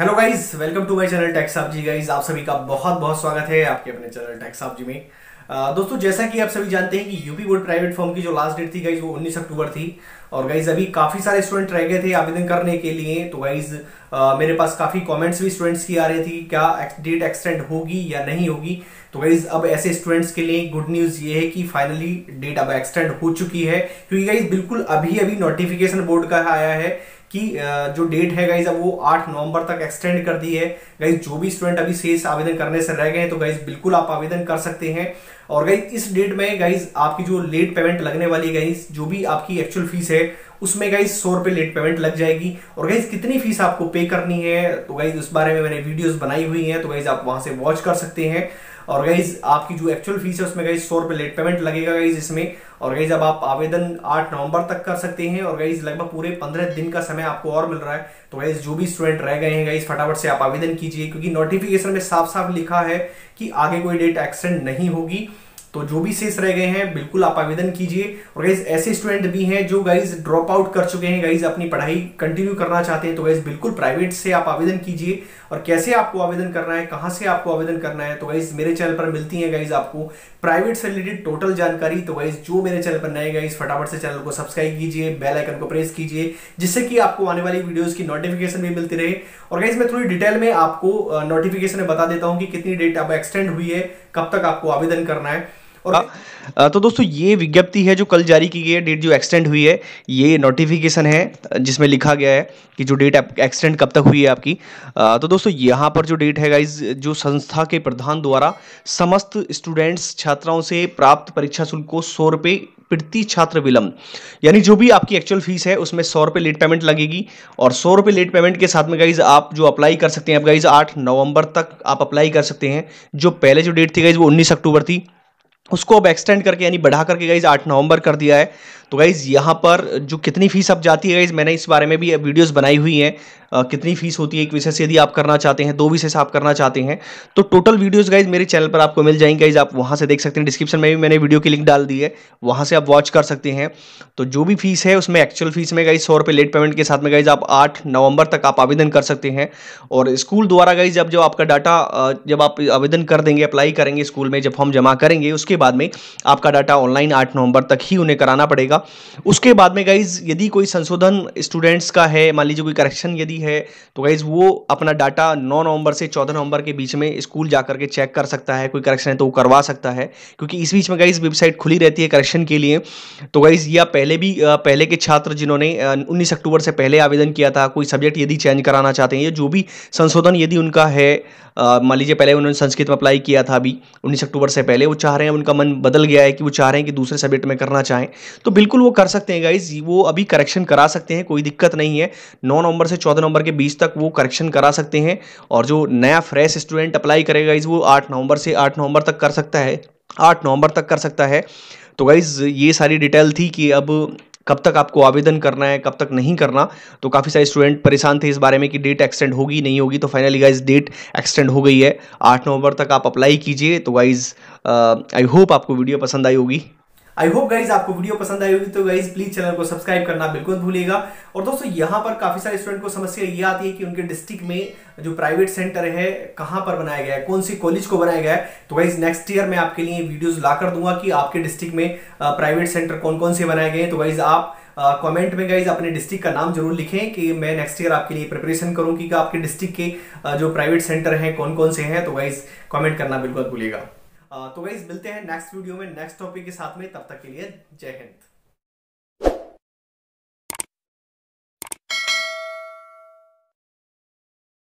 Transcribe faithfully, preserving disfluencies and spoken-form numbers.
Hello guys, welcome to my channel tech Saabji. Guys आप सभी का बहुत बहुत स्वागत है आपके अपने चैनल टेक साबजी में। आ, दोस्तों जैसा कि आप सभी जानते हैं कि यूपी बोर्ड प्राइवेट फॉर्म की जो लास्ट डेट थी गाइज वो उन्नीस अक्टूबर थी। और गाइज अभी काफ़ी सारे स्टूडेंट रह गए थे आवेदन करने के लिए। तो गाइज मेरे पास काफ़ी कमेंट्स भी स्टूडेंट्स की आ रही थी क्या डेट एक्सटेंड होगी या नहीं होगी। तो गाइज अब ऐसे स्टूडेंट्स के लिए गुड न्यूज़ ये है कि फाइनली डेट अब एक्सटेंड हो चुकी है, क्योंकि गाइज बिल्कुल अभी अभी नोटिफिकेशन बोर्ड का आया है कि जो डेट है गाइज अब वो आठ नवंबर तक एक्सटेंड कर दी है। गाइज जो भी स्टूडेंट अभी शेष आवेदन करने से रह गए हैं तो गाइज बिल्कुल आप आवेदन कर सकते हैं। और गाइज इस डेट में गाइज आपकी जो लेट पेमेंट लगने वाली है गाइज, जो भी आपकी एक्चुअल फीस है उसमें गाइज सौ रुपये लेट पेमेंट लग जाएगी। और गाइज कितनी फीस आपको पे करनी है तो गाइज उस बारे में मैंने वीडियोस बनाई हुई हैं, तो गाइज आप वहां से वॉच कर सकते हैं। और गाइज आपकी जो एक्चुअल फीस है उसमें गाइज सौ रुपये लेट पेमेंट लगेगा गाइज इसमें। और गाइज अब आप आवेदन आठ नवंबर तक कर सकते हैं और गाइज लगभग पूरे पंद्रह दिन का समय आपको और मिल रहा है। तो गाइज जो भी स्टूडेंट रह गए हैं गाइज फटाफट से आप आवेदन कीजिए, क्योंकि नोटिफिकेशन में साफ साफ लिखा है कि आगे कोई डेट एक्सटेंड नहीं होगी। तो जो भी शेष रह गए हैं बिल्कुल आप आवेदन कीजिए। और गाइज ऐसे स्टूडेंट भी हैं जो गाइज ड्रॉप आउट कर चुके हैं, गाइज अपनी पढ़ाई कंटिन्यू करना चाहते हैं, तो गाइज बिल्कुल प्राइवेट से आप आवेदन कीजिए। और कैसे आपको आवेदन करना है, कहाँ से आपको आवेदन करना है, तो गाइज मेरे चैनल पर मिलती है गाइज आपको प्राइवेट से रिलेटेड टोटल जानकारी। तो गाइज जो मेरे चैनल पर नए गाइज फटाफट से चैनल को सब्सक्राइब कीजिए, बेल आइकन को प्रेस कीजिए, जिससे कि आपको आने वाली वीडियोज की नोटिफिकेशन भी मिलती रहे। और गाइज मैं थोड़ी डिटेल में आपको नोटिफिकेशन में बता देता हूँ कि कितनी डेट अब एक्सटेंड हुई है, कब तक आपको आवेदन करना है। और तो दोस्तों ये विज्ञप्ति है जो कल जारी की गई है, डेट जो एक्सटेंड हुई है, ये नोटिफिकेशन है जिसमें लिखा गया है कि जो डेट एक्सटेंड कब तक हुई है आपकी। तो दोस्तों यहाँ पर जो डेट है गाइज, जो संस्था के प्रधान द्वारा समस्त स्टूडेंट्स छात्राओं से प्राप्त परीक्षा शुल्क को सौ रुपये प्रति छात्र विलंब, यानी जो भी आपकी एक्चुअल फीस है उसमें सौ रुपये लेट पेमेंट लगेगी। और सौ रुपये लेट पेमेंट के साथ में गाइज आप जो अप्लाई कर सकते हैं, आप गाइज आठ नवंबर तक आप अप्लाई कर सकते हैं। जो पहले जो डेट थी गाइज वो उन्नीस अक्टूबर थी, उसको अब एक्सटेंड करके यानी बढ़ा करके गाइज आठ नवंबर कर दिया है। तो गाइज यहाँ पर जो कितनी फीस अब जाती है गाइज, मैंने इस बारे में भी वीडियोस बनाई हुई हैं, कितनी फीस होती है एक विषय से यदि आप करना चाहते हैं, दो विषय से आप करना चाहते हैं, तो टोटल वीडियोस गाइज मेरे चैनल पर आपको मिल जाएंगे गाइज, आप वहाँ से देख सकते हैं। डिस्क्रिप्शन में भी मैंने वीडियो की लिंक डाल दी है, वहाँ से आप वॉच कर सकते हैं। तो जो भी फीस है उसमें एक्चुअल फीस में गाइज सौ रुपये लेट पेमेंट के साथ में गाइज आप आठ नवंबर तक आप आवेदन कर सकते हैं। और स्कूल द्वारा गाइज जब जो आपका डाटा जब आप आवेदन कर देंगे, अप्लाई करेंगे स्कूल में, जब फॉर्म जमा करेंगे उसके बाद में आपका डाटा ऑनलाइन आठ नवंबर तक ही उन्हें कराना पड़ेगा। उसके बाद में गाइज यदि कोई संशोधन स्टूडेंट्स का है, मान लीजिए कोई करेक्शन यदि है, तो गाइज वो अपना डाटा नौ नवंबर से चौदह नवंबर के बीच में स्कूल जा करके चेक कर सकता है, कोई करेक्शन है तो वो करवा सकता है, क्योंकि इस बीच में गाइज वेबसाइट खुली रहती है करेक्शन के लिए। तो गाइज या पहले भी पहले के छात्र जिन्होंने उन्नीस अक्टूबर से पहले आवेदन किया था, कोई सब्जेक्ट यदि चेंज कराना चाहते हैं, जो भी संशोधन यदि उनका है, मान लीजिए पहले उन्होंने संस्कृत में अप्लाई किया था अभी उन्नीस अक्टूबर से पहले, वो चाह रहे हैं, उनका मन बदल गया है कि वो चाह रहे हैं कि दूसरे सब्जेक्ट में करना चाहें, तो बिल्कुल वो कर सकते हैं गाइज, वो अभी करेक्शन करा सकते हैं, कोई दिक्कत नहीं है। नौ नवंबर से चौदह नवंबर के बीच तक वो करेक्शन करा सकते हैं। और जो नया फ्रेश स्टूडेंट अप्लाई करेगा गाइज वो आठ नवंबर से आठ नवंबर तक कर सकता है, आठ नवंबर तक कर सकता है। तो गाइज ये सारी डिटेल थी कि अब कब तक आपको आवेदन करना है, कब तक नहीं करना। तो काफ़ी सारे स्टूडेंट परेशान थे इस बारे में कि डेट एक्सटेंड होगी नहीं होगी, तो फाइनली गाइज डेट एक्सटेंड हो गई है। आठ नवंबर तक आप अप्लाई कीजिए। तो गाइज आई होप आपको वीडियो पसंद आई होगी। आई होप गाइज आपको वीडियो पसंद आई होगी। तो गाइज प्लीज चैनल को सब्सक्राइब करना बिल्कुल भूलिएगा। और दोस्तों यहाँ पर काफी सारे स्टूडेंट को समस्या ये आती है कि उनके डिस्ट्रिक्ट में जो प्राइवेट सेंटर है कहाँ पर बनाया गया है, कौन सी कॉलेज को बनाया गया है। तो गाइज नेक्स्ट ईयर मैं आपके लिए वीडियोज ला कर दूंगा कि आपके डिस्ट्रिक्ट में प्राइवेट सेंटर कौन कौन से बनाए गए हैं। तो गाइज आप कमेंट uh, में गाइज अपने डिस्ट्रिक्ट का नाम जरूर लिखें कि मैं नेक्स्ट ईयर आपके लिए प्रिपरेशन करूं कि आपके डिस्ट्रिक्ट के uh, जो प्राइवेट सेंटर हैं कौन कौन से हैं। तो गाइज कमेंट करना बिल्कुल भूलिएगा। uh, तो गाइज मिलते हैं नेक्स्ट वीडियो में नेक्स्ट टॉपिक के साथ में, तब तक के लिए जय हिंद।